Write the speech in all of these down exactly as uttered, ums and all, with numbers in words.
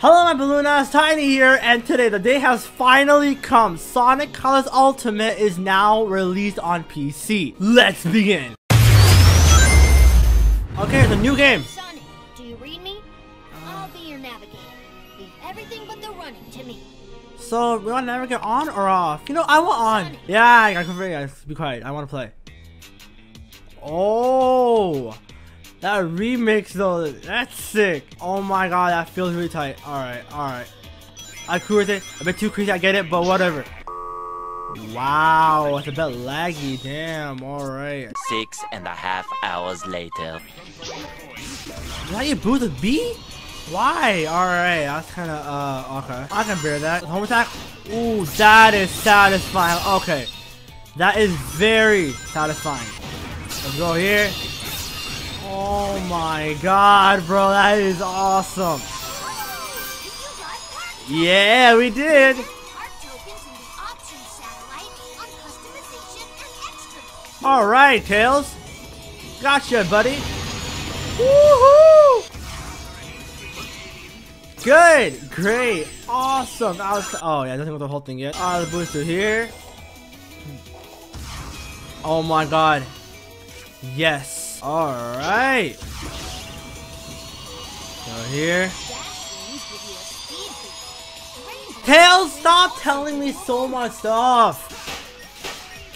Hello my Balloonas, Tiny here, and today the day has finally come. Sonic Colors Ultimate is now released on P C. Let's begin! Okay, it's a new game. Sonic, do you read me? I'll be your navigator. Leave everything but the running to me. So, we want navigator on or off? You know, I want on. Sonic. Yeah, I gotta configure guys. Be quiet, I wanna play. Oh! That remix though, that's sick. Oh my god, that feels really tight. Alright, alright. I cool with it. A bit too crazy, I get it, but whatever. Wow, it's a bit laggy, damn, alright. Six and a half hours later. Why you boost a B? Why? Alright, that's kinda, uh, okay. I can bear that. Home attack? Ooh, that is satisfying. Okay. That is very satisfying. Let's go here. Oh my god, bro, that is awesome. Yeah, we did. All right, Tails. Gotcha, buddy. Woohoo! Good, great, awesome. That was, oh, yeah, nothing with the whole thing yet. Ah, the booster here. Oh my god. Yes. Alright! Go here. Tails, stop telling me so much stuff!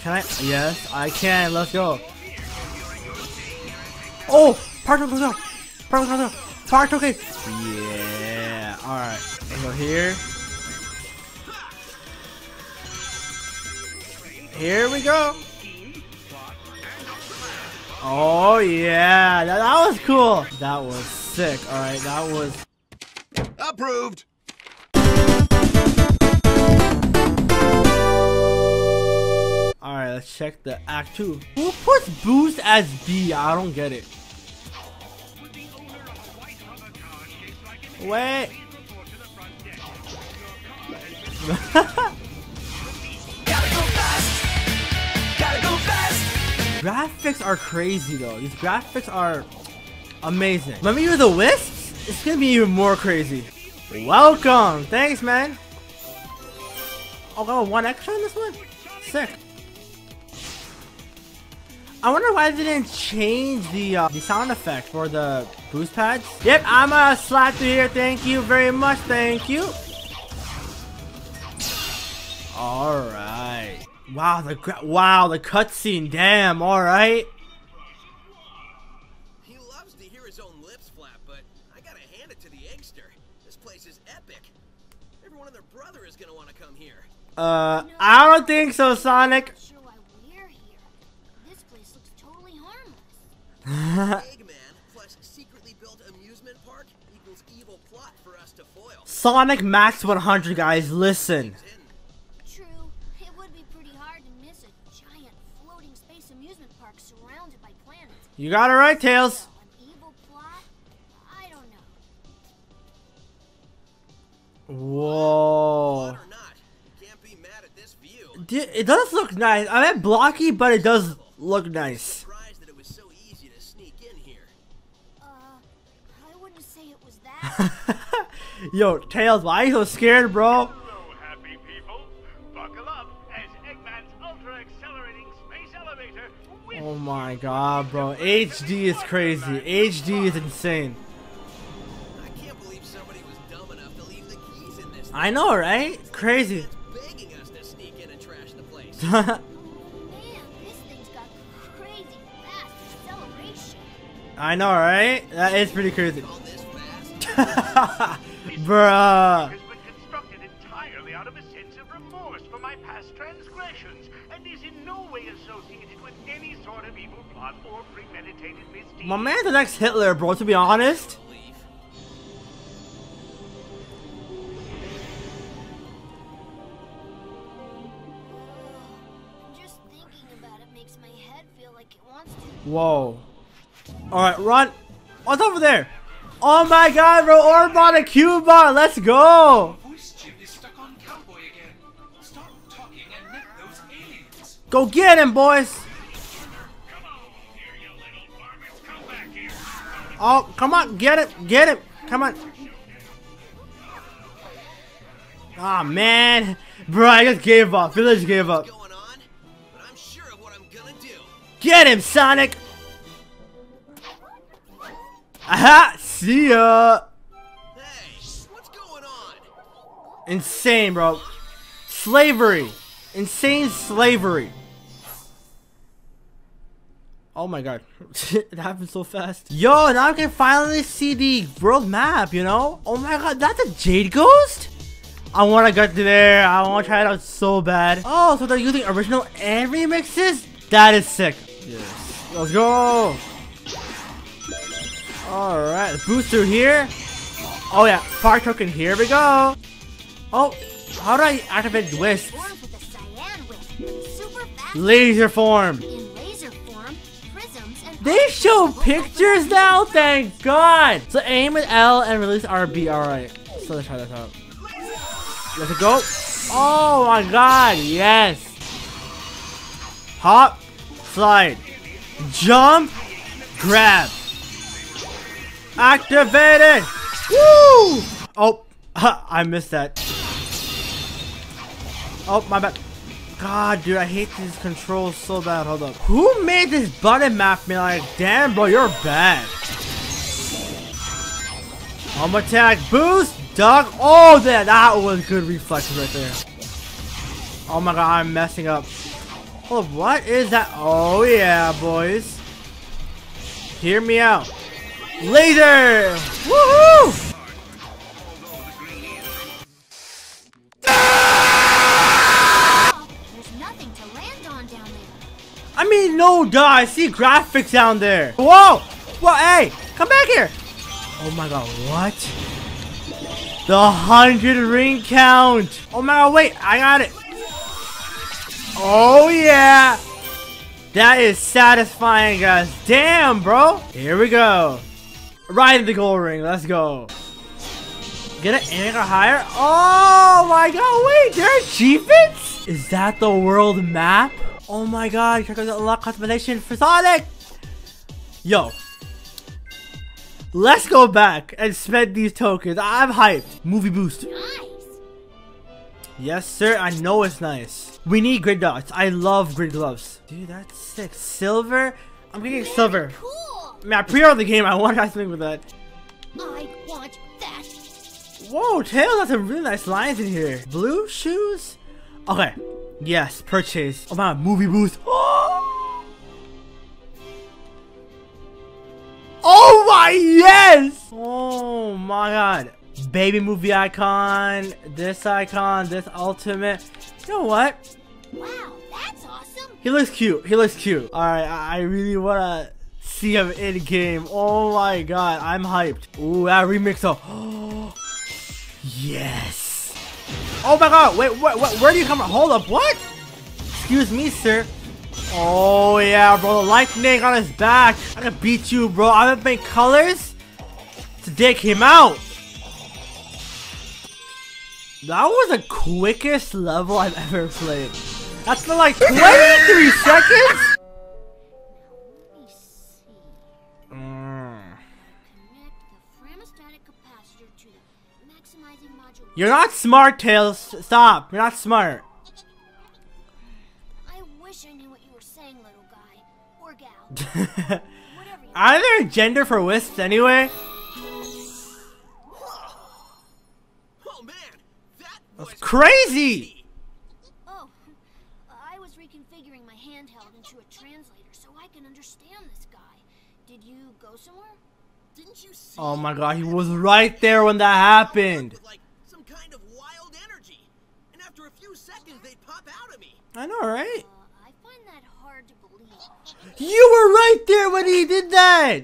Can I? Yes, I can. Let's go. Oh! Park token goes out! Park token goes out! Park token! Yeah! Alright. Go here. Here we go! Oh yeah, that, that was cool. That was sick. All right, that was approved. All right, let's check the act two. Who puts boost as B? I don't get it. Wait. Graphics are crazy though. These graphics are amazing. Remember you the Wisps? It's gonna be even more crazy. Welcome! Thanks, man! Oh, got one extra in this one? Sick. I wonder why they didn't change the uh, the sound effect for the boost pads. Yep, I'm a slide through here. Thank you very much. Thank you. Alright. Wow, the gra wow, the cutscene. Damn, all right. He loves to hear his own lips flap, but I gotta hand it to the eggster. This place is epic. Everyone and their brother is gonna want to come here. Uh, I don't think so, Sonic. Sure, why we're here. This place looks totally harmless. Eggman plus secretly built amusement park equals evil plot for us to foil. Sonic Max one hundred, guys. Listen. You got it right, Tails. Whoa. Dude, it does look nice. I meant blocky, but it does look nice. Yo, Tails, why are you so scared, bro? Oh my god, bro. H D is crazy. H D is insane. I can't believe somebody was dumb enough to leave the keys in this. I know, right? Crazy. Begging us to sneak in and trash the place. Man, this thing's got crazy fast acceleration. I know, right? That is pretty crazy. Bruh. My man's the next Hitler, bro, to be honest. Just thinking about it makes my head feel like it wants to. Whoa. Alright, run. What's over there? Oh my god, bro, Orbot and Cubot, let's go! Go get him, boys! Oh, come on, get it, get it, come on. Aw, man. Bro, I just gave up. Village gave up. Get him, Sonic! Aha! See ya! Hey, what's going on? Insane, bro. Slavery! Insane slavery! Oh my god. It happened so fast. Yo, now I can finally see the world map, you know? Oh my god, that's a Jade Ghost? I wanna get there. I wanna try it out so bad. Oh, so they're using original and remixes? That is sick. Yes. Let's go! Alright, boost through here. Oh yeah, fire token, here we go! Oh, how do I activate Wisp? Laser form! In laser form, prisms and they show pictures now, thank god! So aim at L and release R B, alright. So let's try this out. Let's go! Oh my god, yes! Hop, slide, jump, grab, activated. Woo! Oh, I missed that. Oh, my bad. God, dude, I hate these controls so bad. Hold up. Who made this button map me like, damn, bro, you're bad. Home attack, boost, duck. Oh, that that was good reflex right there. Oh my god, I'm messing up. Oh, what is that? Oh yeah, boys. Hear me out. Laser! Woohoo! There's nothing to land on down there. I mean, no duh, I see graphics down there. Whoa! Whoa, hey! Come back here! Oh my god, what? The hundred ring count! Oh my god, wait, I got it! Oh yeah! That is satisfying, guys. Damn, bro! Here we go. Right in the gold ring. Let's go. Get it any higher? Oh my god, wait! There are achievements? Is that the world map? Oh my god, check out the unlock customization for Sonic! Yo. Let's go back and spend these tokens. I'm hyped. Movie boost. Yes, sir. I know it's nice. We need grid dots. I love grid gloves. Dude, that's sick. Silver? I'm getting very silver. Cool. I mean, I pre-ordered the game. I want to try something with that. I want that. Whoa, Tails has some really nice lines in here. Blue shoes? Okay. Yes, purchase. Oh my, movie booth. Oh! Oh my, yes! Oh my god. Baby movie icon, this icon, this ultimate. You know what? Wow, that's awesome. He looks cute. He looks cute. All right, I, I really wanna see him in game. Oh my god, I'm hyped. Ooh, that remix though. Oh, yes. Oh my god, wait, what? Wh where do you come from? Hold up, what? Excuse me, sir. Oh yeah, bro, the lightning on his back. I'm gonna beat you, bro. I haven't made colors today came out. That was the quickest level I've ever played. That's been like twenty-three seconds? Mm. You're not smart, Tails. Stop. You're not smart. I wish I knew what you were saying, little guy. Or gal. Are there a gender for wisps anyway? That's crazy! Oh, I was reconfiguring my handheld into a translator so I can understand this guy. Did you go somewhere? Didn't you see? Oh my god, he was right there when that happened. Like some kind of wild energy. And after a few seconds they'd pop out of me. I know, right? Uh, I find that hard to believe. You were right there when he did that!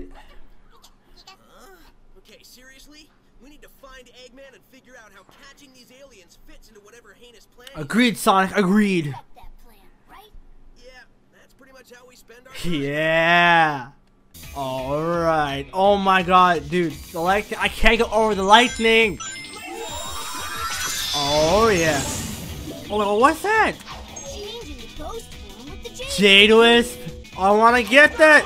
Huh? Okay, seriously? We need to find Eggman and figure out how catching these aliens fits into whatever heinous plan. Agreed, Sonic. Agreed. That plan, right? Yeah, that's pretty much how we spend our time. Yeah. All right. Oh my god, dude. The light. I can't get over the lightning. Oh yeah. Oh, what's that? Changing the ghost form with the Jade Jade Wisp. I want to get that.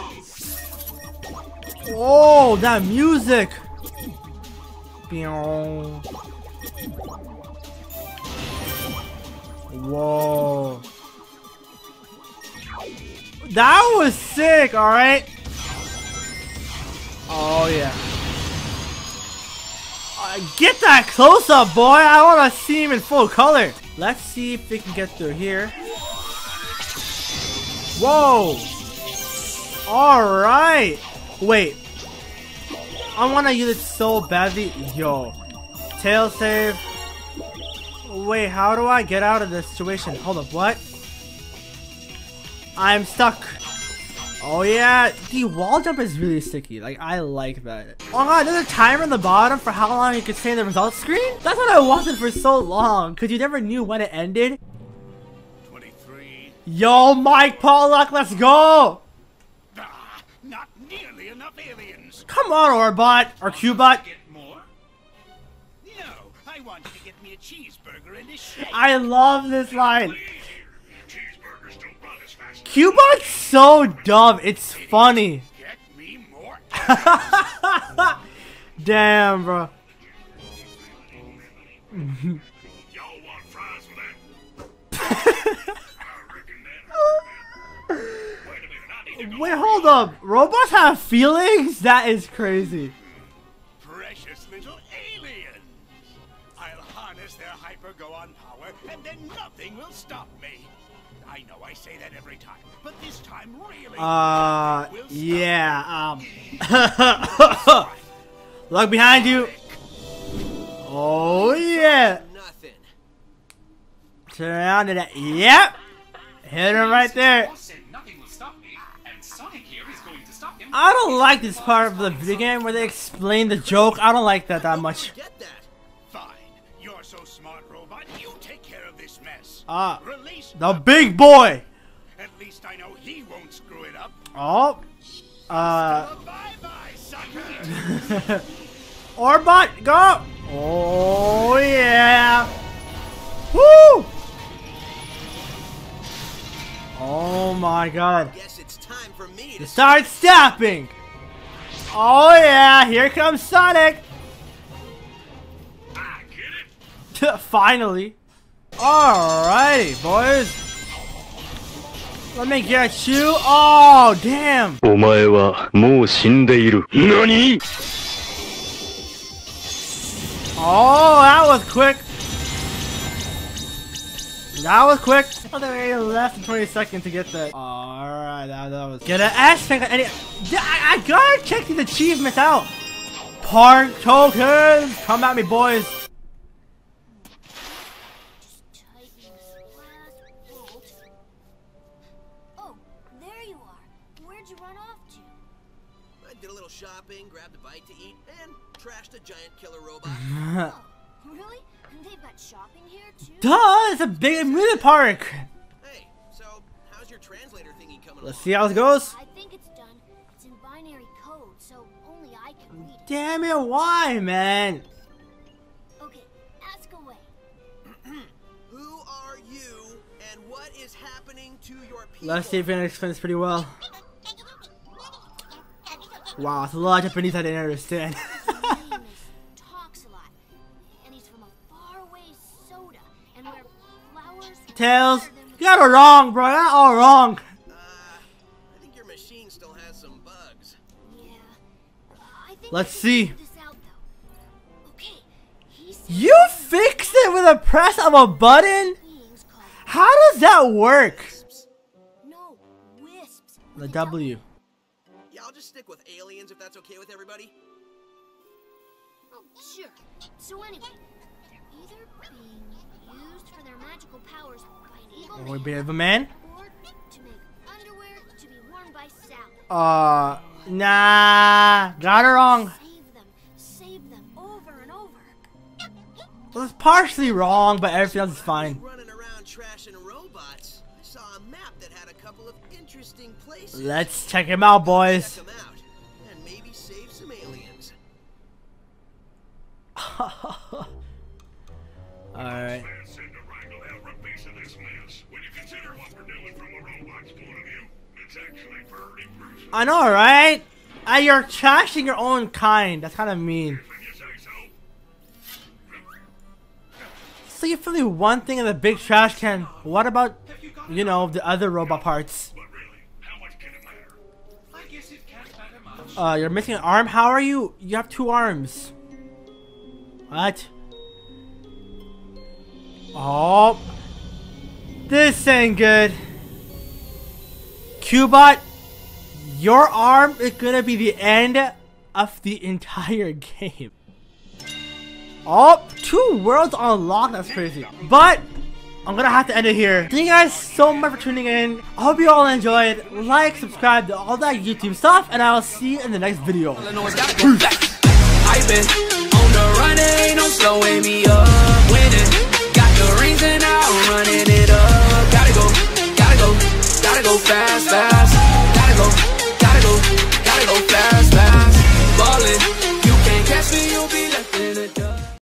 Oh, that music. That was sick, alright? Oh, yeah. Uh, get that close up, boy. I want to see him in full color. Let's see if we can get through here. Whoa. Alright. Wait. I want to use it so badly. Yo. Tail save. Wait, how do I get out of this situation? Hold up, what? I'm stuck. Oh yeah, the wall jump is really sticky. Like, I like that. Oh god, there's a timer in the bottom for how long you could stay in the results screen? That's what I wanted for so long, because you never knew when it ended. twenty-three. Yo, Mike Pollock, let's go! Ah, not nearly enough aliens. Come on, Orbot, or Cubot. Get more? No, I want you to get me a cheeseburger in this shape. I love this line. Cubot's so dumb, it's funny. Get me more. Damn, bro. Y'all want fries with that? Wait, hold up. Robots have feelings? That is crazy. Precious little aliens. I'll harness their hypergoon power, and then nothing will stop me. I know I say that every time, but this time really. Uh, yeah. Um. Look behind you. Oh yeah. Nothing. Turn around and yep. Hit him right there. I don't like this part of the video game where they explain the joke. I don't like that that much. Ah, the big boy! At least I know he won't screw it up. Oh, uh... Orbot, go! Oh, yeah! Woo! Oh my god. Guess it's time for me to start stopping! Oh, yeah! Here comes Sonic! I get it! Finally! Alrighty, boys. Let me get you. Oh, damn. Nani? Oh, that was quick. That was quick. Oh, there was less than twenty seconds to get that. Alright, that, that was. Get an ass pick. I, I, I gotta check these achievements out. Park tokens. Come at me, boys. Shopping, grabbed a bite to eat, and trashed a giant killer robot. Oh, really? And they've got shopping here too? Duh, it's a big amusement park. Hey, so how's your translator thingy coming? Let's along? See how it goes. I think it's done. It's in binary code, so only I can read it. Damn it, why, man? Okay, ask away. Who are you, and what is happening to your people? Let's see if it explains pretty well. Wow, it's a lot of Japanese I didn't understand. His name is, talks a lot, and he's from a faraway soda, and where flowers. Tails, you got it wrong, bro. You got it all wrong. Uh, I think your machine still has some bugs. Yeah. I think Let's see. This out, okay, he you fixed it with a press of a button? How does that work? Wisps. No, wisps. The W. I'll just stick with aliens if that's okay with everybody. Oh, sure. So anyway, they're either being used for their magical powers by an evil man, or a bit of a man, or to make underwear to be worn by Sal. Uh, nah, got it wrong. Save them, save them over and over. Well, it's partially wrong, but everything else is fine. Running around trashing robots. Saw a map that had a couple of interesting places. Let's check him out, boys. Check him out and maybe save some aliens. All right. I know, right? Uh, you're trashing your own kind. That's kind of mean. So you feel one thing in the big trash can. What about? You know, the other robot parts. But really, how much Uh, you're missing an arm? How are you? You have two arms. What? Oh. This ain't good. Cubot, your arm is gonna be the end of the entire game. Oh, two worlds unlocked. That's crazy. But I'm gonna have to end it here. Thank you guys so much for tuning in. I hope you all enjoyed. Like, subscribe, do all that YouTube stuff, and I'll see you in the next video.